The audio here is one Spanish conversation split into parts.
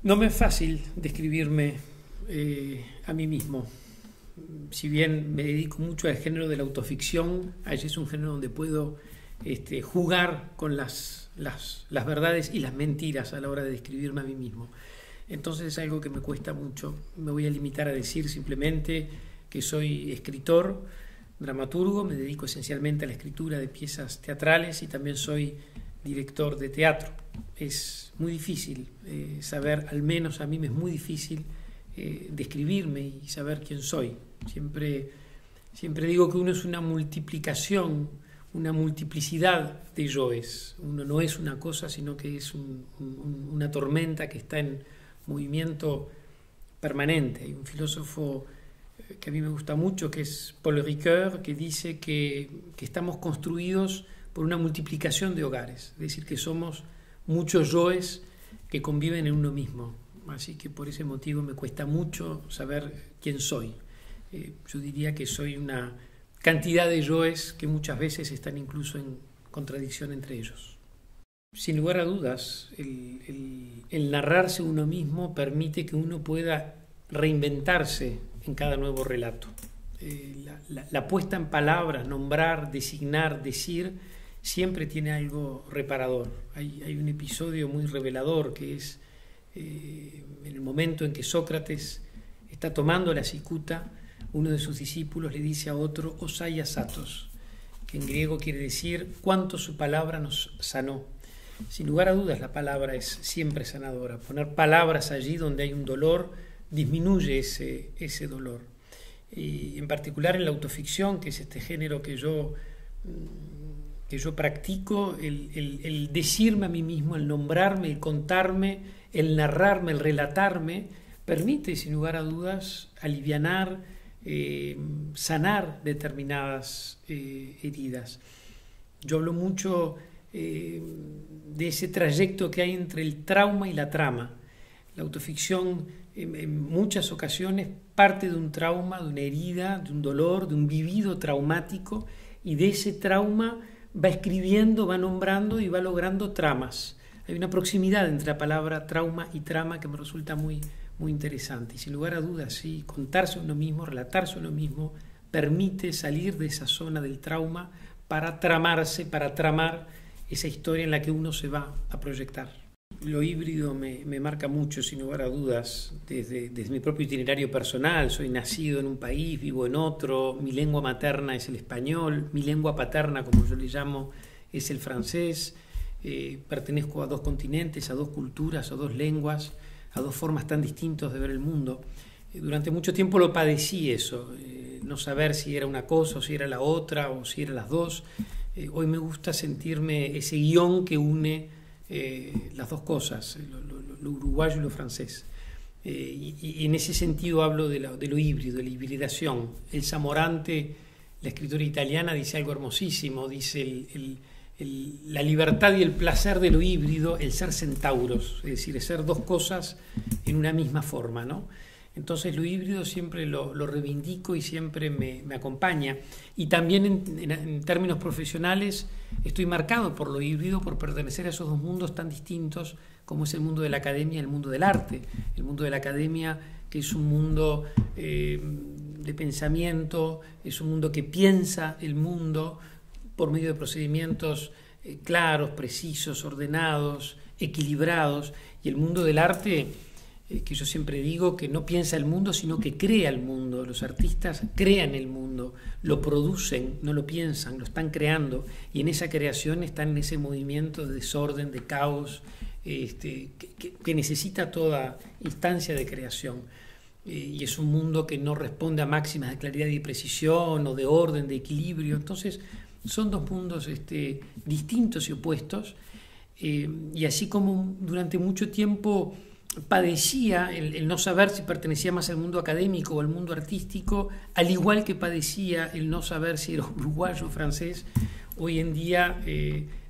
No me es fácil describirme a mí mismo. Si bien me dedico mucho al género de la autoficción, allí es un género donde puedo jugar con las verdades y las mentiras a la hora de describirme a mí mismo. Entonces es algo que me cuesta mucho. Me voy a limitar a decir simplemente que soy escritor, dramaturgo, me dedico esencialmente a la escritura de piezas teatrales y también soy director de teatro. Es muy difícil saber, al menos a mí me es muy difícil describirme y saber quién soy. Siempre digo que uno es una multiplicación, una multiplicidad de yoes. Uno no es una cosa, sino que es una tormenta que está en movimiento permanente. Hay un filósofo que a mí me gusta mucho, que es Paul Ricoeur, que dice que estamos construidos por una multiplicación de hogares, es decir, que somos muchos yoes que conviven en uno mismo. Así que por ese motivo me cuesta mucho saber quién soy. Yo diría que soy una cantidad de yoes que muchas veces están incluso en contradicción entre ellos. Sin lugar a dudas, el narrarse uno mismo permite que uno pueda reinventarse en cada nuevo relato. La puesta en palabras, nombrar, designar, decir, siempre tiene algo reparador. Hay un episodio muy revelador que es en el momento en que Sócrates está tomando la cicuta, uno de sus discípulos le dice a otro, osaya satos, que en griego quiere decir cuánto su palabra nos sanó. Sin lugar a dudas, la palabra es siempre sanadora. Poner palabras allí donde hay un dolor disminuye ese dolor. Y en particular en la autoficción, que es este género que yo practico, el decirme a mí mismo, el nombrarme, el contarme, el narrarme, el relatarme, permite sin lugar a dudas alivianar, sanar determinadas heridas. Yo hablo mucho de ese trayecto que hay entre el trauma y la trama. La autoficción en muchas ocasiones parte de un trauma, de una herida, de un dolor, de un vivido traumático, y de ese trauma va escribiendo, va nombrando y va logrando tramas. Hay una proximidad entre la palabra trauma y trama que me resulta muy, muy interesante. Y sin lugar a dudas, sí, contarse uno mismo, relatarse uno mismo, permite salir de esa zona del trauma para tramarse, para tramar esa historia en la que uno se va a proyectar. Lo híbrido me marca mucho, sin lugar a dudas, desde mi propio itinerario personal. Soy nacido en un país, vivo en otro, mi lengua materna es el español, mi lengua paterna, como yo le llamo, es el francés. Pertenezco a dos continentes, a dos culturas, a dos lenguas, a dos formas tan distintas de ver el mundo. Durante mucho tiempo lo padecí eso, no saber si era una cosa o si era la otra o si eran las dos. Hoy me gusta sentirme ese guión que une las dos cosas, lo uruguayo y lo francés. Y en ese sentido hablo de lo híbrido, de la hibridación. Elsa Morante, la escritora italiana, dice algo hermosísimo, dice la libertad y el placer de lo híbrido, el ser centauros, es decir, el ser dos cosas en una misma forma, ¿no? Entonces lo híbrido siempre lo reivindico y siempre me acompaña. Y también en términos profesionales estoy marcado por lo híbrido, por pertenecer a esos dos mundos tan distintos como es el mundo de la academia y el mundo del arte. El mundo de la academia, que es un mundo de pensamiento, es un mundo que piensa el mundo por medio de procedimientos claros, precisos, ordenados, equilibrados. Y el mundo del arte, que yo siempre digo que no piensa el mundo, sino que crea el mundo. Los artistas crean el mundo, lo producen, no lo piensan, lo están creando. Y en esa creación están en ese movimiento de desorden, de caos, que necesita toda instancia de creación. Y es un mundo que no responde a máximas de claridad y precisión, o de orden, de equilibrio. Entonces, son dos mundos distintos y opuestos, y así como durante mucho tiempo padecía el no saber si pertenecía más al mundo académico o al mundo artístico, al igual que padecía el no saber si era uruguayo o francés, hoy en día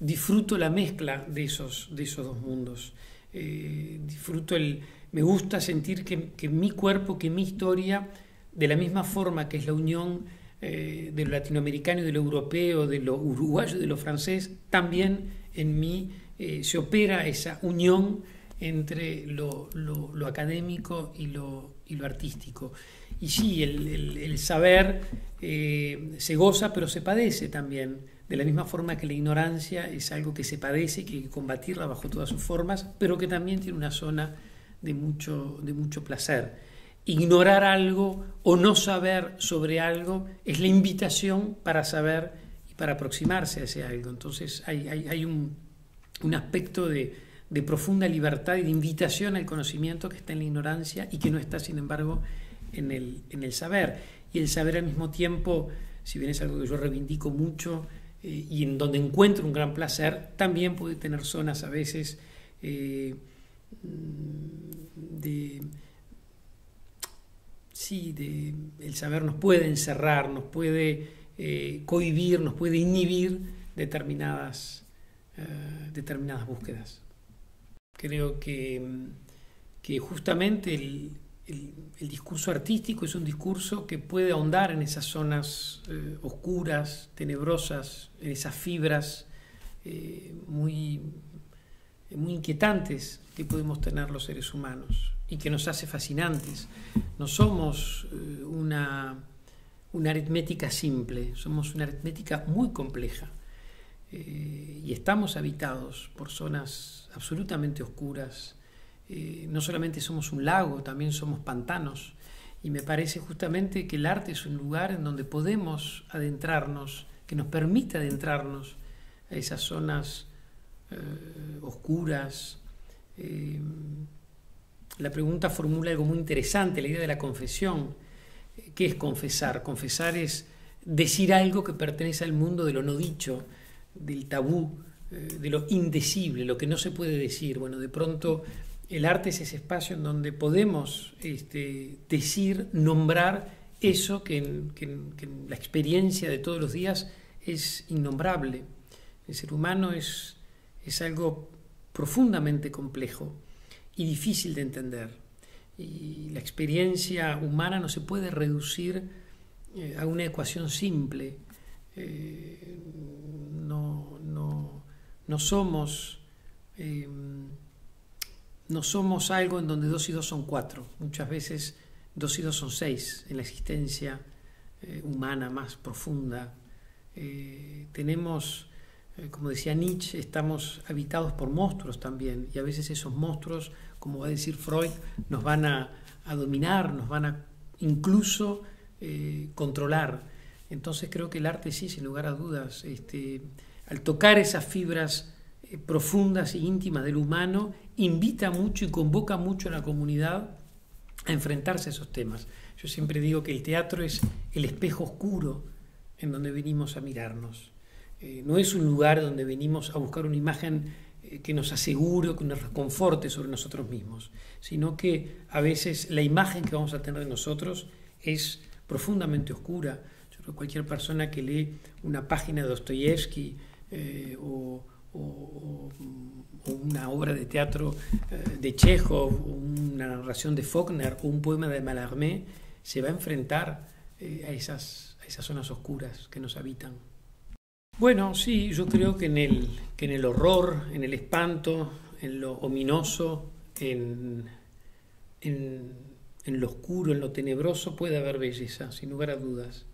disfruto la mezcla de esos dos mundos. Me gusta sentir que mi cuerpo, que mi historia, de la misma forma que es la unión de lo latinoamericano y de lo europeo, de lo uruguayo y de lo francés, también en mí se opera esa unión entre lo académico y lo artístico. Y sí, el saber se goza, pero se padece también, de la misma forma que la ignorancia es algo que se padece y que hay que combatirla bajo todas sus formas, pero que también tiene una zona de mucho placer. Ignorar algo o no saber sobre algo es la invitación para saber y para aproximarse a ese algo. Entonces hay un aspecto de profunda libertad y de invitación al conocimiento que está en la ignorancia y que no está, sin embargo, en el saber. Y el saber al mismo tiempo, si bien es algo que yo reivindico mucho y en donde encuentro un gran placer, también puede tener zonas a veces el saber nos puede encerrar, nos puede cohibir, nos puede inhibir determinadas búsquedas. Creo que justamente el discurso artístico es un discurso que puede ahondar en esas zonas oscuras, tenebrosas, en esas fibras muy inquietantes que podemos tener los seres humanos y que nos hace fascinantes. No somos una aritmética simple, somos una aritmética muy compleja y estamos habitados por zonas absolutamente oscuras. No solamente somos un lago, también somos pantanos, y me parece justamente que el arte es un lugar en donde podemos adentrarnos, que nos permite adentrarnos a esas zonas oscuras. La pregunta formula algo muy interesante, la idea de la confesión. ¿Qué es confesar? Confesar es decir algo que pertenece al mundo de lo no dicho, del tabú, de lo indecible, lo que no se puede decir. Bueno, de pronto el arte es ese espacio en donde podemos decir, nombrar eso que en la experiencia de todos los días es innombrable. El ser humano es algo profundamente complejo y difícil de entender. Y la experiencia humana no se puede reducir a una ecuación simple. No somos... No somos algo en donde 2 y 2 son 4. Muchas veces 2 y 2 son 6 en la existencia humana más profunda. Tenemos, como decía Nietzsche, estamos habitados por monstruos también. Y a veces esos monstruos, como va a decir Freud, nos van a dominar, nos van a incluso controlar. Entonces creo que el arte sí, sin lugar a dudas, al tocar esas fibras profundas e íntimas del humano, invita mucho y convoca mucho a la comunidad a enfrentarse a esos temas. Yo siempre digo que el teatro es el espejo oscuro en donde venimos a mirarnos. No es un lugar donde venimos a buscar una imagen que nos asegure, que nos reconforte sobre nosotros mismos, sino que a veces la imagen que vamos a tener de nosotros es profundamente oscura. Yo creo que cualquier persona que lee una página de Dostoyevsky o una obra de teatro de Chejov, una narración de Faulkner o un poema de Mallarmé, se va a enfrentar a esas zonas oscuras que nos habitan. Bueno, sí, yo creo que en el horror, en el espanto, en lo ominoso, en lo oscuro, en lo tenebroso puede haber belleza, sin lugar a dudas.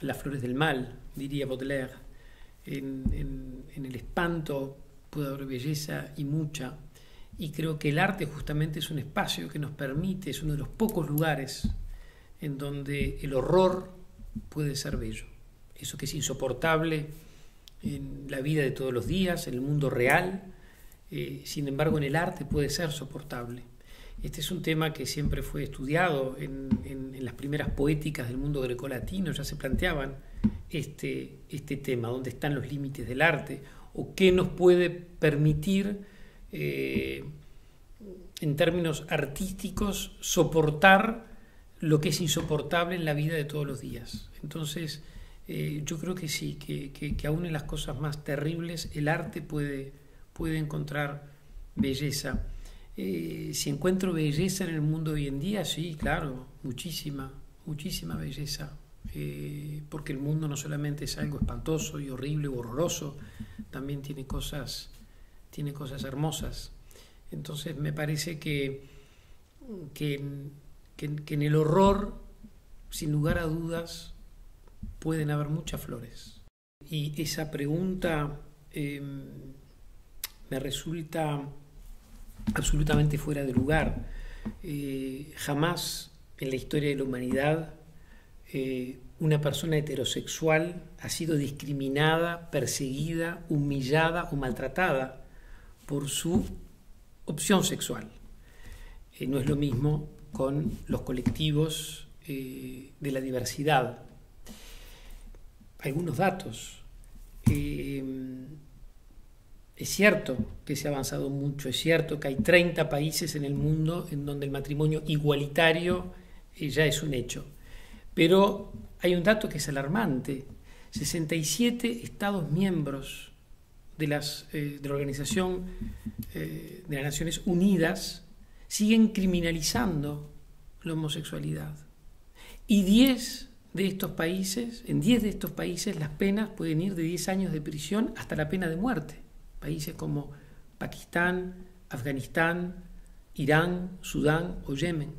Las flores del mal, diría Baudelaire. En el espanto puede haber belleza y mucha, y creo que el arte justamente es un espacio que nos permite, es uno de los pocos lugares en donde el horror puede ser bello. Eso que es insoportable en la vida de todos los días, en el mundo real, sin embargo en el arte puede ser soportable. Este es un tema que siempre fue estudiado en las primeras poéticas del mundo grecolatino, ya se planteaban este tema, dónde están los límites del arte o qué nos puede permitir en términos artísticos soportar lo que es insoportable en la vida de todos los días. Entonces yo creo que sí, que aún en las cosas más terribles el arte puede encontrar belleza. Si encuentro belleza en el mundo hoy en día, sí, claro, muchísima belleza, porque el mundo no solamente es algo espantoso y horrible u horroroso, también tiene cosas tiene cosas hermosas. Entonces me parece que en el horror, sin lugar a dudas, pueden haber muchas flores. Y esa pregunta me resulta absolutamente fuera de lugar. Jamás en la historia de la humanidad una persona heterosexual ha sido discriminada, perseguida, humillada o maltratada por su opción sexual. No es lo mismo con los colectivos de la diversidad. Algunos datos. Es cierto que se ha avanzado mucho, es cierto que hay 30 países en el mundo en donde el matrimonio igualitario ya es un hecho. Pero hay un dato que es alarmante. 67 Estados miembros de la Organización de las Naciones Unidas siguen criminalizando la homosexualidad. Y 10 de estos países, en 10 de estos países las penas pueden ir de 10 años de prisión hasta la pena de muerte. Países como Pakistán, Afganistán, Irán, Sudán o Yemen.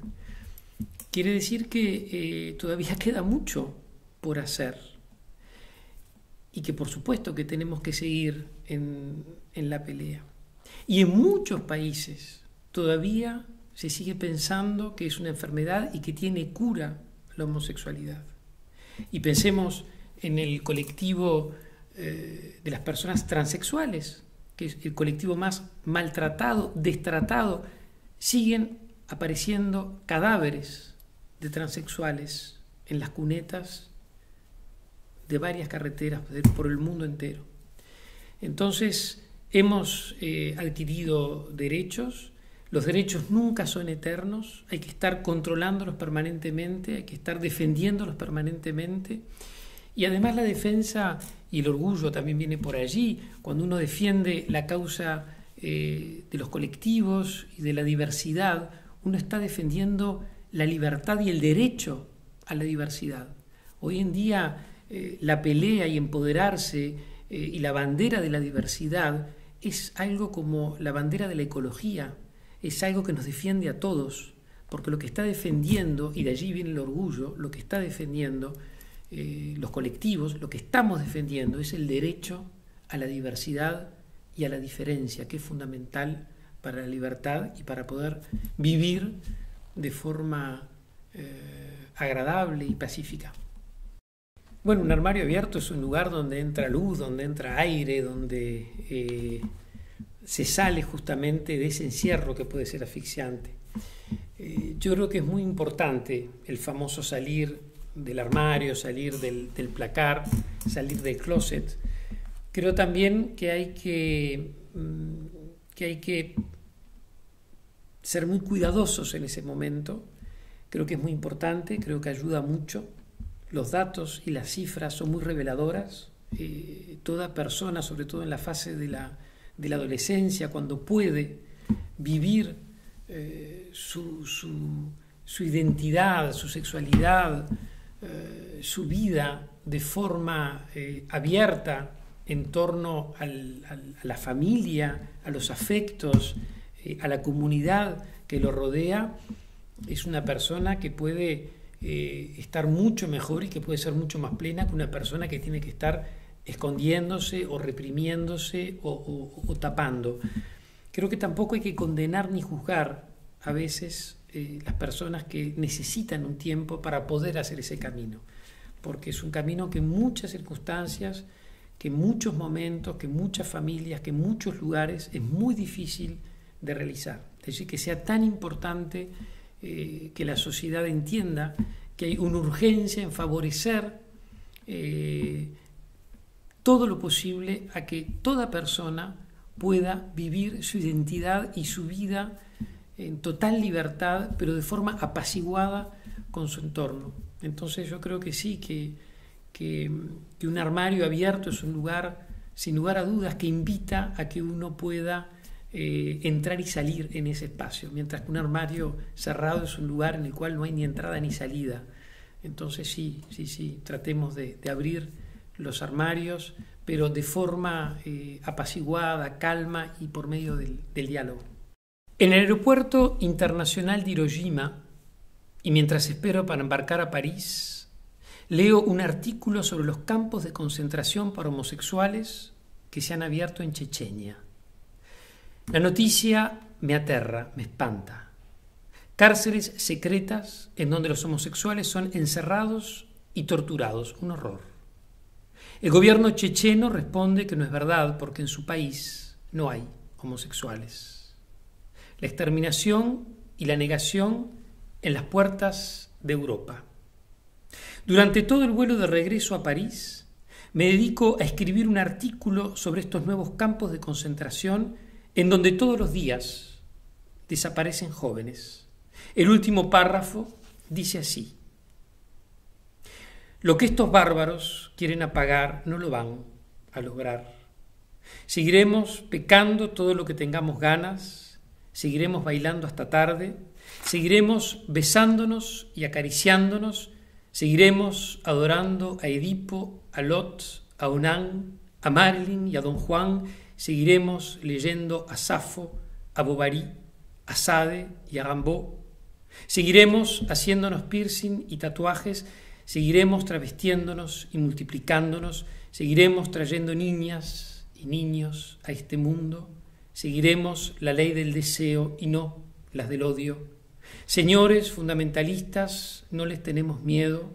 Quiere decir que todavía queda mucho por hacer y que por supuesto que tenemos que seguir en la pelea. Y en muchos países todavía se sigue pensando que es una enfermedad y que tiene cura la homosexualidad. Y pensemos en el colectivo de las personas transexuales, que es el colectivo más maltratado, destratado. Siguen apareciendo cadáveres de transexuales en las cunetas de varias carreteras por el mundo entero. Entonces, hemos adquirido derechos. Los derechos nunca son eternos. Hay que estar controlándolos permanentemente, hay que estar defendiéndolos permanentemente. Y además la defensa y el orgullo también viene por allí. Cuando uno defiende la causa de los colectivos y de la diversidad, uno está defendiendo la libertad y el derecho a la diversidad. Hoy en día la pelea y empoderarse y la bandera de la diversidad es algo como la bandera de la ecología, es algo que nos defiende a todos, porque lo que está defendiendo, y de allí viene el orgullo, lo que está defendiendo los colectivos, lo que estamos defendiendo es el derecho a la diversidad y a la diferencia, que es fundamental para la libertad y para poder vivir de forma agradable y pacífica. Bueno, un armario abierto es un lugar donde entra luz, donde entra aire, donde se sale justamente de ese encierro que puede ser asfixiante. Yo creo que es muy importante el famoso salir del armario, salir del placar, salir del closet. Creo también que hay que ser muy cuidadosos en ese momento. Creo que es muy importante, creo que ayuda mucho. Los datos y las cifras son muy reveladoras. Toda persona, sobre todo en la fase de la adolescencia, cuando puede vivir su identidad, su sexualidad, su vida de forma abierta en torno a la familia, a los afectos, a la comunidad que lo rodea, es una persona que puede estar mucho mejor y que puede ser mucho más plena que una persona que tiene que estar escondiéndose o reprimiéndose o tapando. Creo que tampoco hay que condenar ni juzgar a veces las personas que necesitan un tiempo para poder hacer ese camino, porque es un camino que en muchas circunstancias, que en muchos momentos, que en muchas familias, que en muchos lugares es muy difícil de realizar. Es decir, que sea tan importante que la sociedad entienda que hay una urgencia en favorecer todo lo posible a que toda persona pueda vivir su identidad y su vida en total libertad, pero de forma apaciguada con su entorno. Entonces yo creo que sí, que un armario abierto es un lugar, sin lugar a dudas, que invita a que uno pueda entrar y salir en ese espacio, mientras que un armario cerrado es un lugar en el cual no hay ni entrada ni salida. Entonces sí, tratemos de abrir los armarios, pero de forma apaciguada, calma y por medio del diálogo. En el aeropuerto internacional de Hiroshima, y mientras espero para embarcar a París, leo un artículo sobre los campos de concentración para homosexuales que se han abierto en Chechenia. La noticia me aterra, me espanta. Cárceles secretas en donde los homosexuales son encerrados y torturados, un horror. El gobierno checheno responde que no es verdad porque en su país no hay homosexuales. La exterminación y la negación en las puertas de Europa. Durante todo el vuelo de regreso a París, me dedico a escribir un artículo sobre estos nuevos campos de concentración en donde todos los días desaparecen jóvenes. El último párrafo dice así: lo que estos bárbaros quieren apagar no lo van a lograr. Seguiremos pecando todo lo que tengamos ganas, seguiremos bailando hasta tarde, seguiremos besándonos y acariciándonos, seguiremos adorando a Edipo, a Lot, a Onán, a Marlin y a Don Juan, seguiremos leyendo a Safo, a Bovary, a Sade y a Gambó, seguiremos haciéndonos piercing y tatuajes, seguiremos travestiéndonos y multiplicándonos, seguiremos trayendo niñas y niños a este mundo, seguiremos la ley del deseo y no las del odio. Señores fundamentalistas, no les tenemos miedo.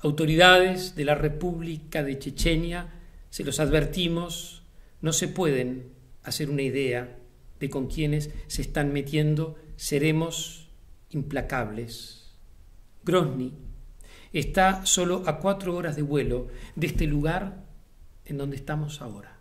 Autoridades de la República de Chechenia, se los advertimos, no se pueden hacer una idea de con quienes se están metiendo, seremos implacables. Grozny está solo a 4 horas de vuelo de este lugar en donde estamos ahora.